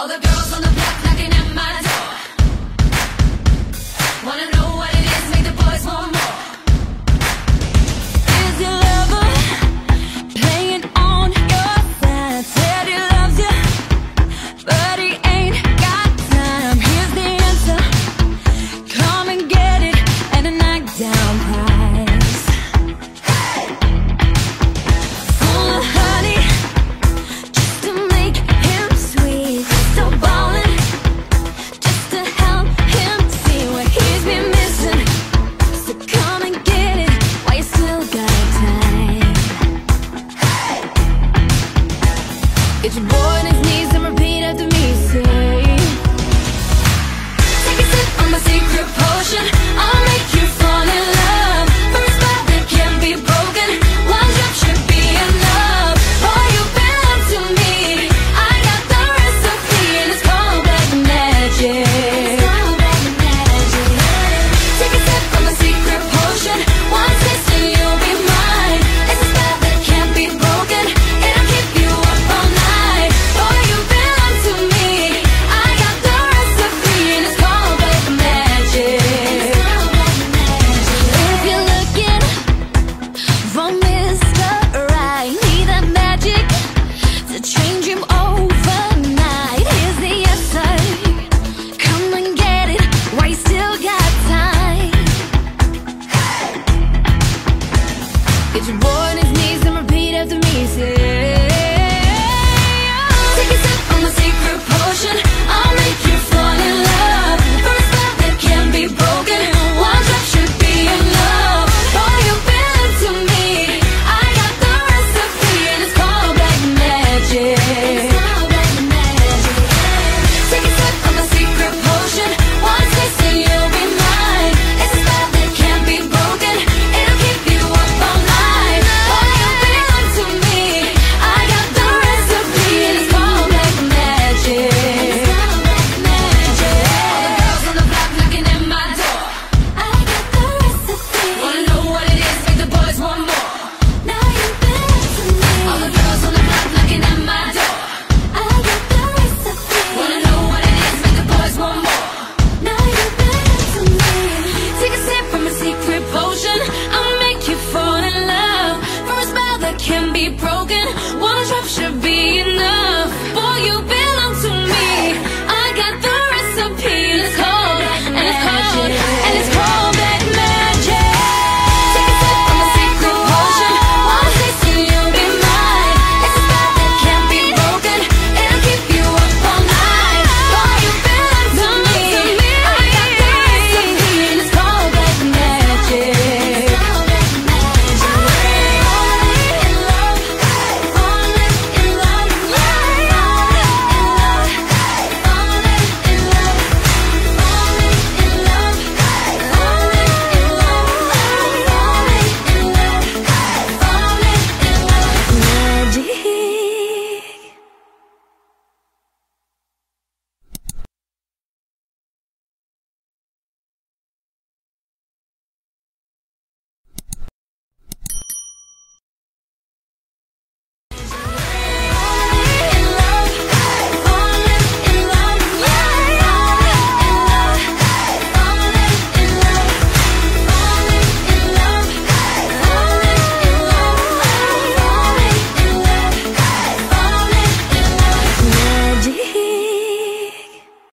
All the girls on the block knocking at my door, wanna know